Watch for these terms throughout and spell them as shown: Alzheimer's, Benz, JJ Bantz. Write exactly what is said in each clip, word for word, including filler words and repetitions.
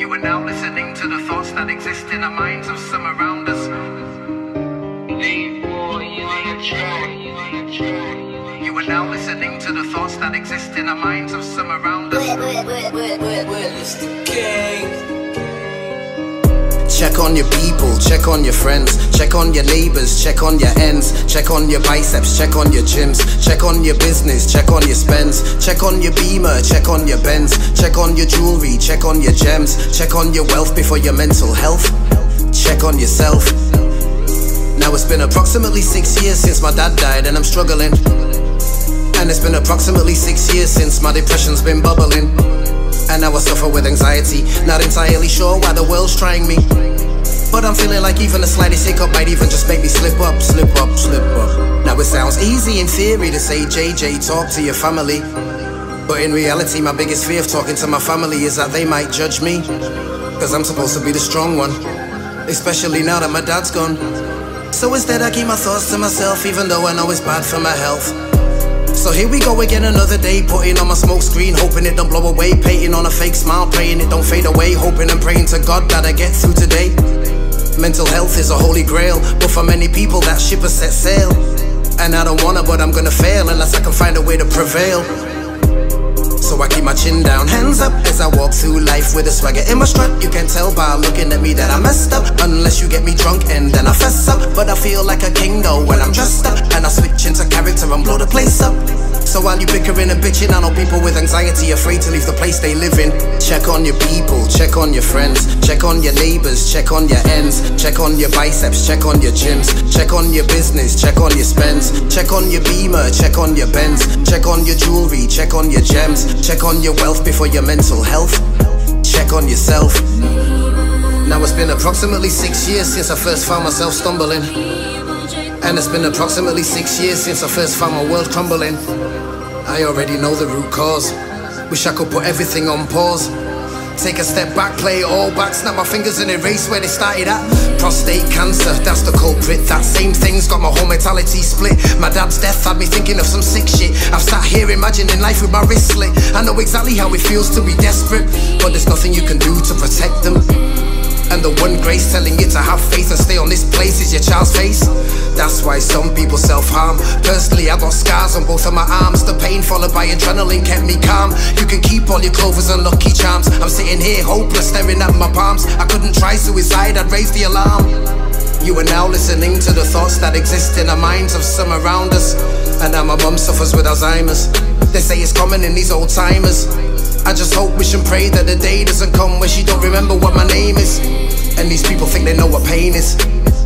You are now listening to the thoughts that exist in the minds of some around us. You are now listening to the thoughts that exist in the minds of some around us. Check on your people, check on your friends, check on your neighbors, check on your ends, check on your biceps, check on your gyms, check on your business, check on your spends, check on your Beamer, check on your Benz, check on your jewelry, check on your gems, check on your wealth before your mental health, check on yourself. Now it's been approximately six years since my dad died and I'm struggling, and it's been approximately six years since my depression's been bubbling, and now I suffer with anxiety, not entirely sure why the world's trying me. But I'm feeling like even the slightest hiccup might even just make me slip up, slip up, slip up. Now it sounds easy in theory to say, J J, talk to your family. But in reality, my biggest fear of talking to my family is that they might judge me, because I'm supposed to be the strong one, especially now that my dad's gone. So instead I keep my thoughts to myself, even though I know it's bad for my health. So here we go again, another day, putting on my smoke screen, hoping it don't blow away, painting on a fake smile, praying it don't fade away, hoping and praying to God that I get through today. Mental health is a holy grail, but for many people that ship has set sail, and I don't wanna, but I'm gonna fail unless I can find a way to prevail. So I keep my chin down, hands up as I walk through life with a swagger in my strut. You can tell by looking at me that I messed up, unless you get me drunk and then I fess up. But I feel like a king though when I'm dressed up, and I switch into character and blow the place up. So while you bickering and bitching, I know people with anxiety afraid to leave the place they live in. Check on your people, check on your friends, check on your neighbors, check on your ends, check on your biceps, check on your gyms, check on your business, check on your spends, check on your Beamer, check on your Benz, check on your jewelry, check on your gems, check on your wealth before your mental health, check on yourself. Now it's been approximately six years since I first found myself stumbling, and it's been approximately six years since I first found my world crumbling. I already know the root cause, wish I could put everything on pause, take a step back, play it all back, snap my fingers and erase where they started at. Prostate cancer, that's the culprit, that same thing's got my whole mentality split. My dad's death had me thinking of some sick shit, I've sat here imagining life with my wrist slit. I know exactly how it feels to be desperate, but there's nothing you can do to protect them. And the one grace telling you to have faith and stay on this place is your child's face. That's why some people self-harm. Personally, I got scars on both of my arms. The pain followed by adrenaline kept me calm. You can keep all your clovers and lucky charms. I'm sitting here hopeless, staring at my palms. I couldn't try suicide, I'd raise the alarm. You are now listening to the thoughts that exist in the minds of some around us. And now my mum suffers with Alzheimer's. They say it's common in these old timers. I just hope, wish and pray that the day doesn't come where she don't remember what my name is. And these people think they know what pain is.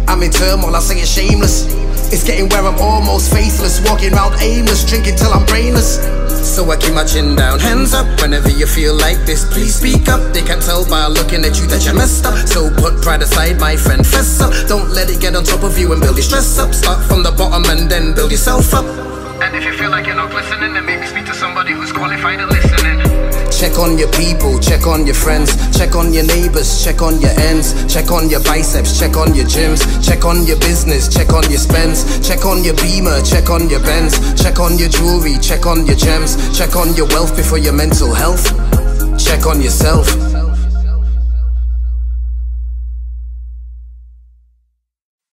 I'm in turmoil, I say it's shameless. It's getting where I'm almost faithless, walking round aimless, drinking till I'm brainless. So I keep my chin down, hands up whenever you feel like this. Please speak up, they can tell by looking at you that you messed up. So put pride aside, my friend, fess up. Don't let it get on top of you and build your stress up. Start from the bottom and then build yourself up. And if you feel like you're not listening, then maybe speak to somebody who's qualified to listening. Check on your people, check on your friends, check on your neighbors, check on your ends, check on your biceps, check on your gyms, check on your business, check on your spends, check on your Beamer, check on your Benz, check on your jewelry, check on your gems, check on your wealth before your mental health, check on yourself.